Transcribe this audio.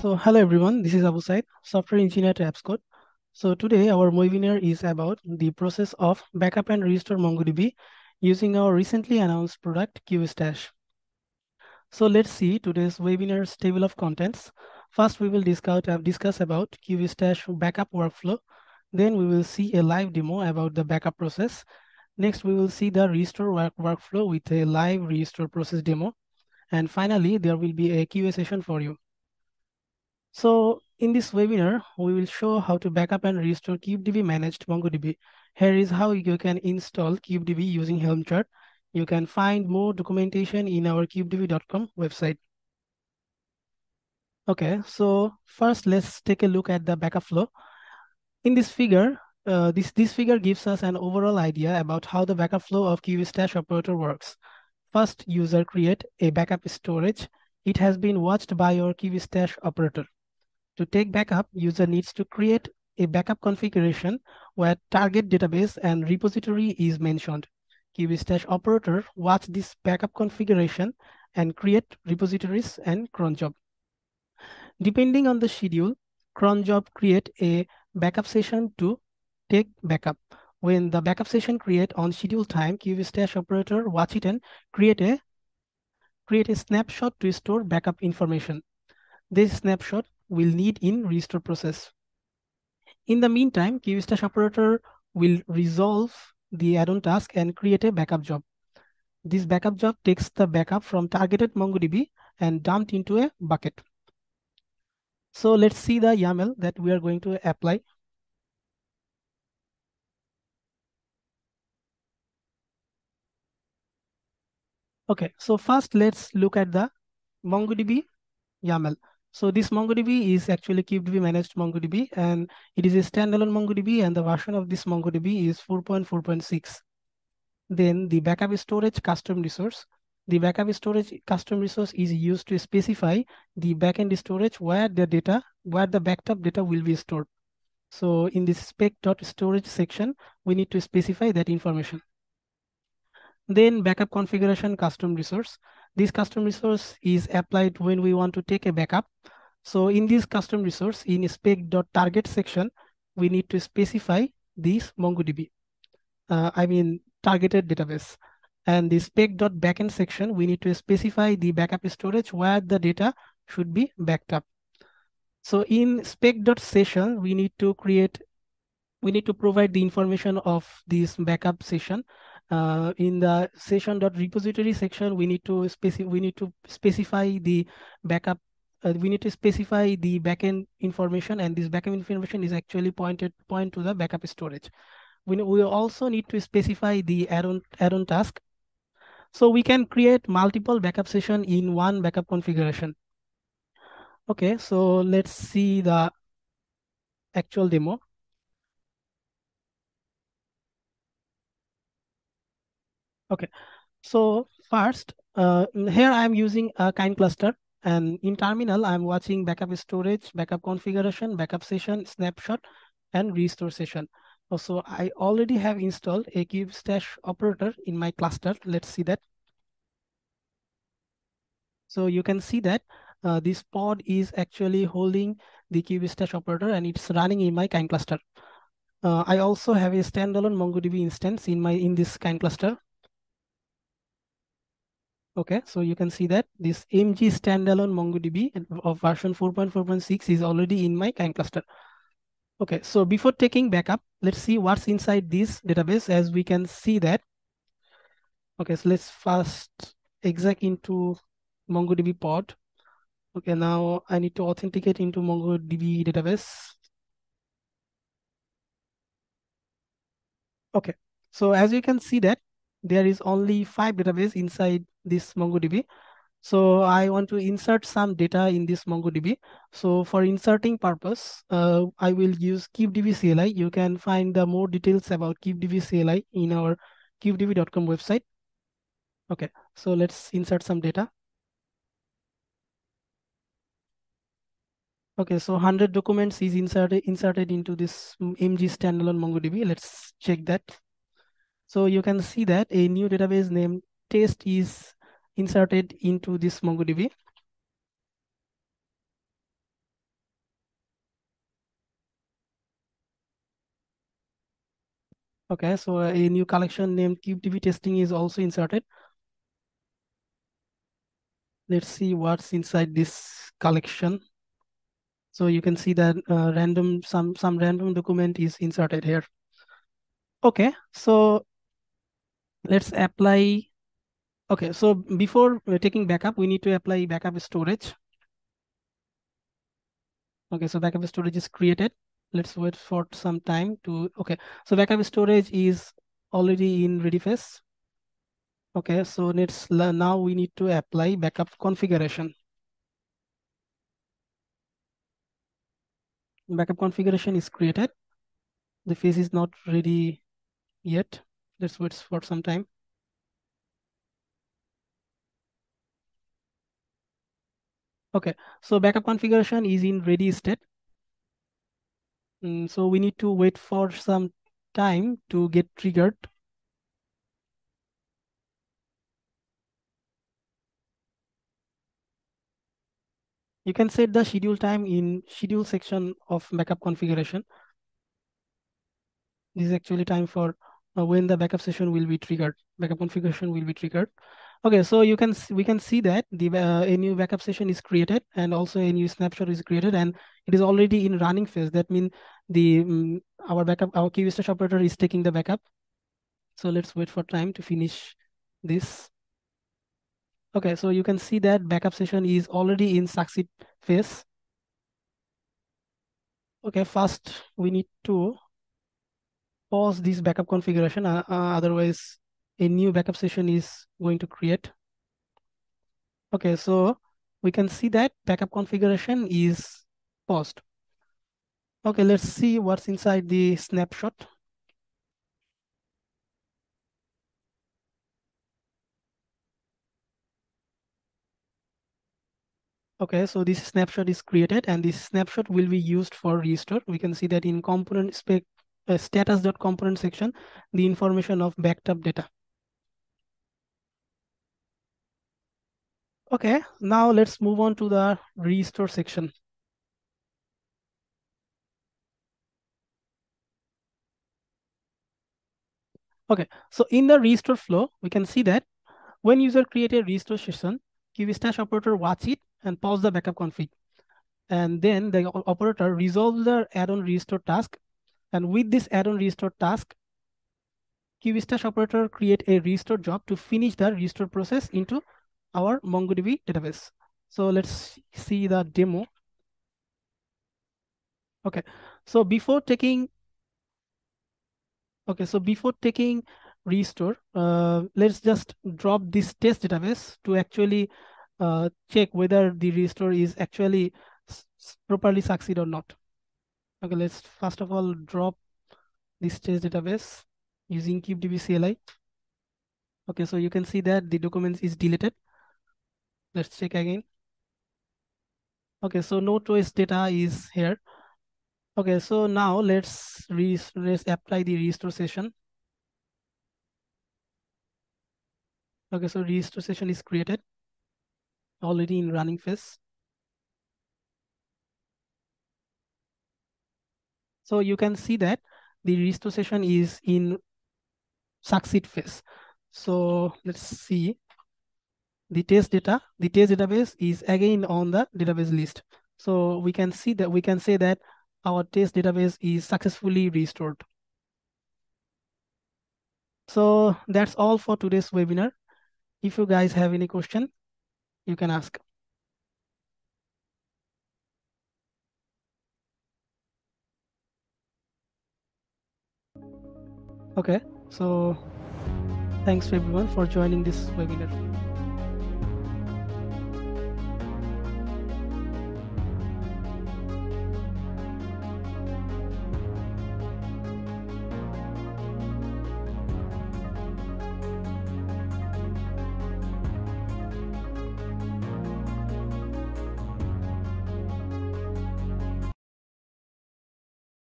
So hello everyone, this is Abu Saeed, software engineer at AppsCode. So today our webinar is about the process of backup and restore MongoDB using our recently announced product KubeStash. So let's see today's webinar's table of contents. First, we will discuss about KubeStash backup workflow. Then we will see a live demo about the backup process. Next, we will see the restore workflow with a live restore process demo. And finally, there will be a QA session for you. So in this webinar, we will show how to backup and restore KubeDB managed MongoDB. Here is how you can install KubeDB using Helmchart. You can find more documentation in our kubedb.com website. Okay, so first let's take a look at the backup flow. In this figure, this figure gives us an overall idea about how the backup flow of KubeStash operator works. First, user create a backup storage. It has been watched by your KubeStash operator. To take backup, user needs to create a backup configuration where target database and repository is mentioned. KubeStash operator watch this backup configuration and create repositories and cron job. Depending on the schedule, cron job create a backup session to take backup. When the backup session create on schedule time, KubeStash operator watch it and create a snapshot to store backup information. This snapshot will need in restore process. In the meantime, KubeStash operator will resolve the add-on task and create a backup job. This backup job takes the backup from targeted MongoDB and dumped into a bucket. So let's see the YAML that we are going to apply. Okay, so first let's look at the MongoDB YAML. So this MongoDB is actually KubeDB managed MongoDB, and it is a standalone MongoDB, and the version of this MongoDB is 4.4.6. Then the backup storage custom resource. The backup storage custom resource is used to specify the backend storage where the backed up data will be stored. So in this spec.storage section, we need to specify that information. Then backup configuration custom resource. This custom resource is applied when we want to take a backup. So in this custom resource, in spec.target section, we need to specify this MongoDB. targeted database. And the spec.backend section, we need to specify the backup storage where the data should be backed up. So in spec.session, we need to provide the information of this backup session. In the session.repository section, we need to specify the backend information, and this backend information is actually point to the backup storage. We also need to specify the add-on task. So we can create multiple backup session in one backup configuration. Okay, so let's see the actual demo. Okay, so first, here I'm using a kind cluster, and in terminal, I'm watching backup storage, backup configuration, backup session, snapshot, and restore session. Also, I already have installed a KubeStash operator in my cluster. Let's see that. So you can see that this pod is actually holding the KubeStash operator, and it's running in my kind cluster. I also have a standalone MongoDB instance in this kind cluster. Okay, so you can see that this MG standalone MongoDB of version 4.4.6 is already in my kind cluster. Okay, so before taking backup, let's see what's inside this database. As we can see that. Okay, so let's first exec into MongoDB pod. Okay, now I need to authenticate into MongoDB database. Okay, so as you can see that there is only 5 databases inside this MongoDB. So I want to insert some data in this MongoDB. So for inserting purpose, I will use KubeDB CLI. You can find the more details about KubeDB CLI in our kubedb.com website. Okay, so let's insert some data. Okay, so 100 documents is inserted into this MG standalone MongoDB. Let's check that. So you can see that a new database named test is inserted into this MongoDB. Okay, so a new collection named KubeDB testing is also inserted. Let's see what's inside this collection. So you can see that some random document is inserted here. Okay, so let's apply. Okay, so before taking backup, we need to apply backup storage. Okay, so backup storage is created. Let's wait for some time to, okay. So backup storage is already in ready phase. Okay, so let's, now we need to apply backup configuration. Backup configuration is created. The phase is not ready yet. Let's wait for some time. Okay, so backup configuration is in ready state. So we need to wait for some time to get triggered. You can set the schedule time in schedule section of backup configuration. This is actually time for when the backup session will be triggered. Backup configuration will be triggered. Okay, so you can we can see that the a new backup session is created and also a new snapshot is created, and it is already in running phase. That means the our KubeStash operator is taking the backup. So let's wait for time to finish this. Okay, so you can see that backup session is already in succeed phase. Okay, first we need to pause this backup configuration, otherwise a new backup session is going to create. Okay, so we can see that backup configuration is paused. Okay, let's see what's inside the snapshot. Okay, so this snapshot is created and this snapshot will be used for restore. We can see that in component spec status.component section, the information of backed up data. Okay, now let's move on to the restore section. Okay, so in the restore flow, we can see that when user create a restore session, KubeStash operator watch it and pause the backup config. And then the operator resolves the add-on restore task. And with this add-on restore task, KubeStash operator create a restore job to finish the restore process into our MongoDB database. So let's see the demo. Okay, so before taking restore, let's just drop this test database to actually check whether the restore is actually properly succeed or not. Okay, let's first of all drop this test database using KubeDB CLI. Okay, so you can see that the documents is deleted. Let's check again. Okay, so no trace data is here. Okay, so now let's apply the restore session. Okay, so restore session is created, already in running phase. So you can see that the restore session is in succeed phase. So let's see the test data. The test database is again on the database list. So we can see that we can say that our test database is successfully restored. So that's all for today's webinar. If you guys have any question, you can ask. Okay, so thanks everyone for joining this webinar.